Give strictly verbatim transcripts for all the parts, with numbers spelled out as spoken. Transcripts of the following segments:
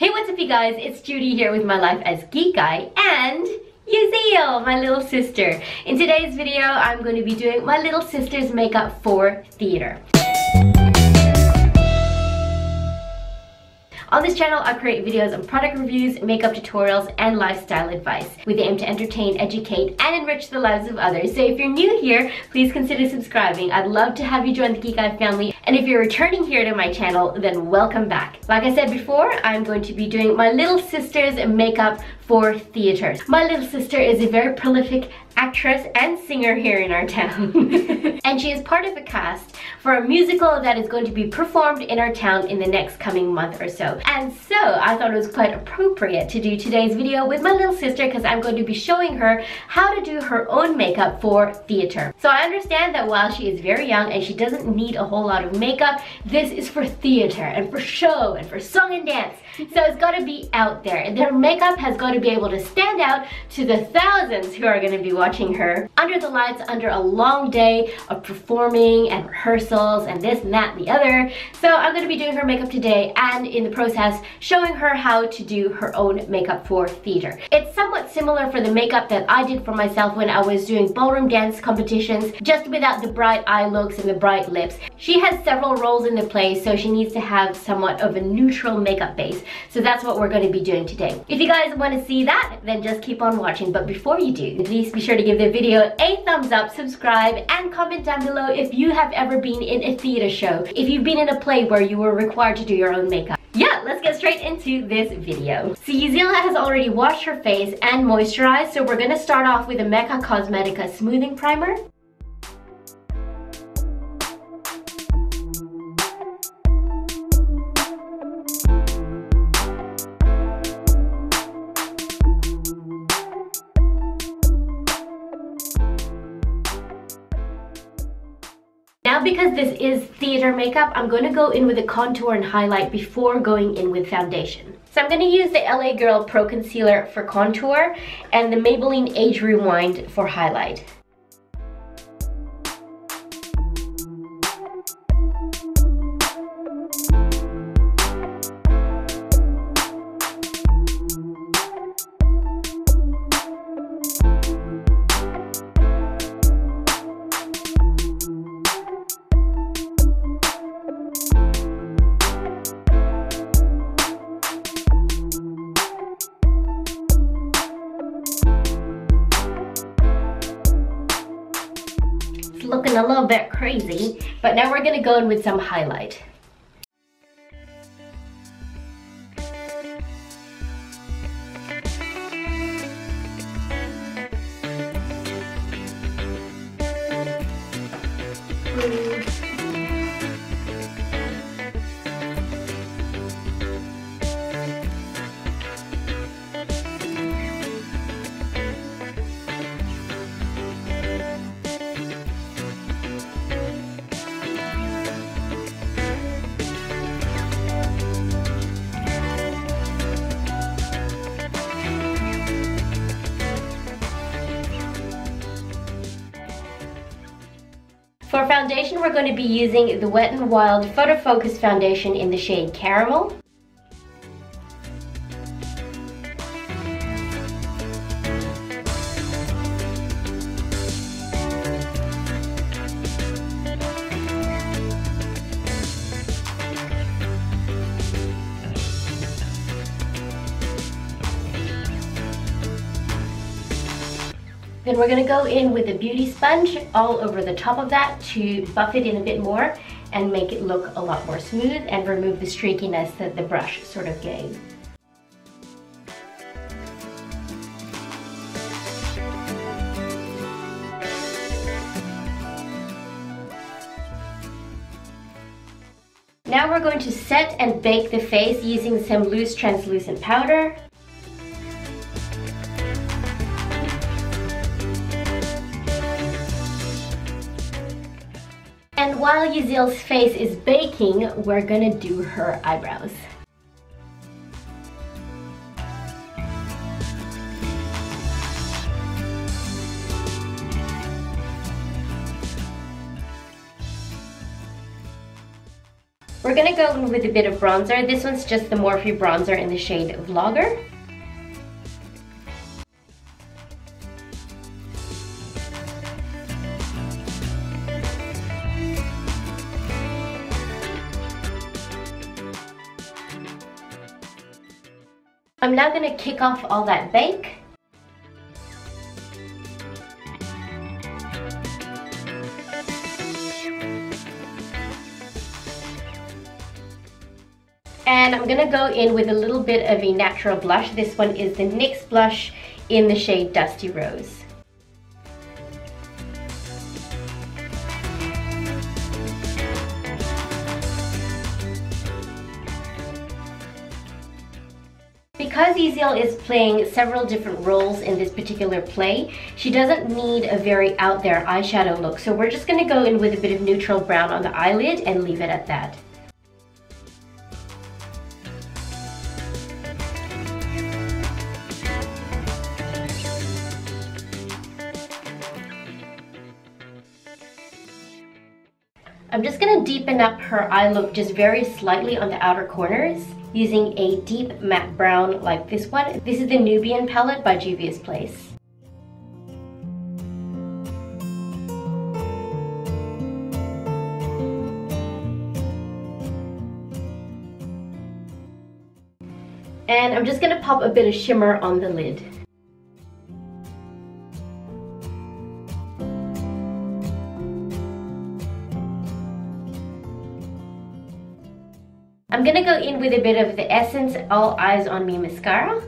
Hey, what's up you guys? It's Judie here with my Life as Kikay and Yuzeel, my little sister. In today's video, I'm going to be doing my little sister's makeup for theater. On this channel, I create videos on product reviews, makeup tutorials, and lifestyle advice with the aim to entertain, educate, and enrich the lives of others. So if you're new here, please consider subscribing. I'd love to have you join the Kikay family. And if you're returning here to my channel, then welcome back. Like I said before, I'm going to be doing my little sister's makeup for theater. My little sister is a very prolific actress and singer here in our town. And she is part of a cast for a musical that is going to be performed in our town in the next coming month or so. And so I thought it was quite appropriate to do today's video with my little sister because I'm going to be showing her how to do her own makeup for theater. So I understand that while she is very young and she doesn't need a whole lot of makeup, this is for theater and for show and for song and dance. So it's got to be out there. And their makeup has got to be able to stand out to the thousands who are going to be watching her under the lights, under a long day of performing and rehearsals and this and that and the other. So I'm going to be doing her makeup today and in the process showing her how to do her own makeup for theater. It's somewhat similar for the makeup that I did for myself when I was doing ballroom dance competitions, just without the bright eye looks and the bright lips. She has several roles in the play, so she needs to have somewhat of a neutral makeup base. So that's what we're going to be doing today. If you guys want to see that, then just keep on watching. But before you do, please be sure to give the video a thumbs up, subscribe, and comment down below if you have ever been in a theater show, if you've been in a play where you were required to do your own makeup. Yeah, let's get straight into this video. So Yuzeel has already washed her face and moisturized, so we're going to start off with a Mecca Cosmetica smoothing primer. Now because this is theater makeup, I'm going to go in with a contour and highlight before going in with foundation. So I'm going to use the L A Girl Pro Concealer for contour and the Maybelline Age Rewind for highlight. Looking a little bit crazy, but now we're gonna go in with some highlight. For foundation, we're going to be using the Wet n Wild Photo Focus Foundation in the shade Caramel. Then we're going to go in with a beauty sponge all over the top of that to buff it in a bit more and make it look a lot more smooth and remove the streakiness that the brush sort of gave. Now we're going to set and bake the face using some loose translucent powder. And while Yuzeel's face is baking, we're gonna do her eyebrows. We're gonna go with a bit of bronzer. This one's just the Morphe bronzer in the shade Vlogger. I'm now gonna kick off all that bake. And I'm gonna go in with a little bit of a natural blush. This one is the NYX blush in the shade Dusty Rose. Because Yuzeel is playing several different roles in this particular play, she doesn't need a very out there eyeshadow look. So we're just gonna go in with a bit of neutral brown on the eyelid and leave it at that. I'm just going to deepen up her eye look just very slightly on the outer corners using a deep matte brown like this one. This is the Nubian palette by Juvia's Place. And I'm just going to pop a bit of shimmer on the lid. I'm gonna go in with a bit of the Essence All Eyes on Me mascara.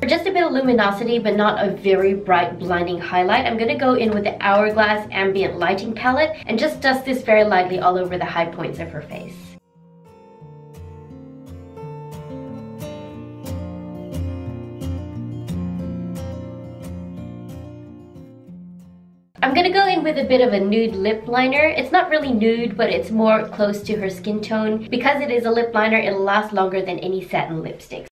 For just a bit of luminosity, but not a very bright blinding highlight, I'm gonna go in with the Hourglass Ambient Lighting palette and just dust this very lightly all over the high points of her face. I'm gonna go in with a bit of a nude lip liner. It's not really nude, but it's more close to her skin tone. Because it is a lip liner, it'll last longer than any satin lipsticks.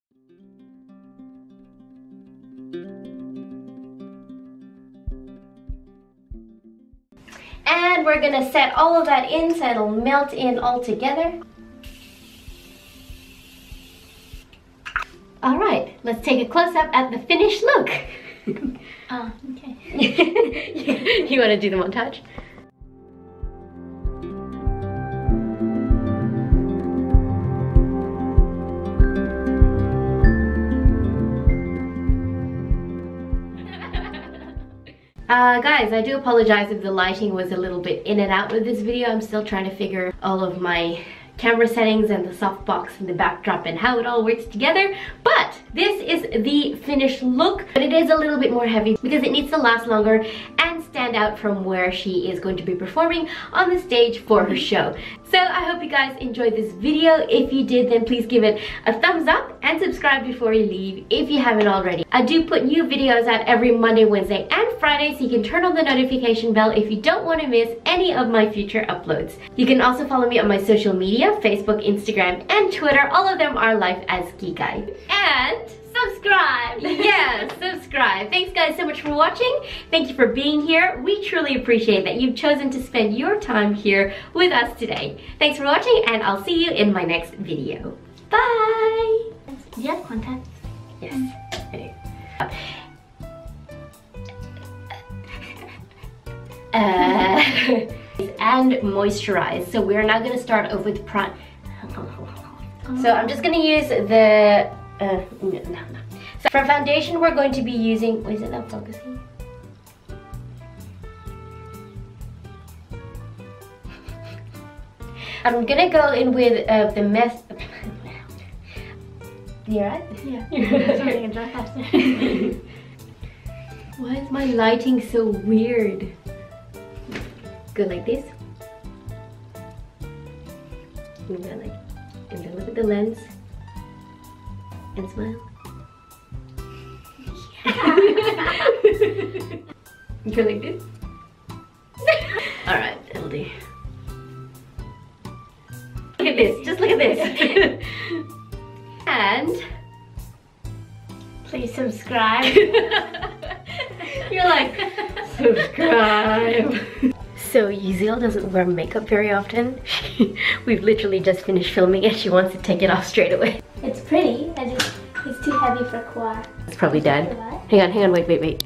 And we're gonna set all of that in so it'll melt in all together. All right, let's take a close-up at the finished look. Oh, okay. You want to do the montage? Uh, guys, I do apologize if the lighting was a little bit in and out with this video. I'm still trying to figure all of my camera settings and the softbox and the backdrop and how it all works together, but this is the finished look. But it is a little bit more heavy because it needs to last longer and stand out from where she is going to be performing on the stage for her show. So I hope you guys enjoyed this video. If you did, then please give it a thumbs up and subscribe before you leave if you haven't already. I do put new videos out every Monday, Wednesday and Friday, so you can turn on the notification bell if you don't want to miss any of my future uploads. You can also follow me on my social media, Facebook, Instagram, and Twitter. All of them are Life as Kikay. And subscribe! Yeah, subscribe. Thanks guys so much for watching. Thank you for being here. We truly appreciate that you've chosen to spend your time here with us today. Thanks for watching, and I'll see you in my next video. Bye! Do you have contacts? Yes, I do. Uh... and moisturize. So we're now going to start off with prime. So I'm just going to use the uh, no, no, no. So for foundation, we're going to be using. Wait, is it not focusing? I'm going to go in with uh, the mess. You alright? Yeah. Sorry, I dropped that. Why is my lighting so weird? Go like this. And then, like, and then look at the lens and smile. Yeah. Go like this. All right, L D. Look at this. Just look at this. And Please subscribe. You're like, subscribe. So Yuzeel doesn't wear makeup very often. We've literally just finished filming and she wants to take it off straight away. It's pretty. I just, it's too heavy for Kwa. It's probably dead. Hang on, hang on, wait, wait, wait.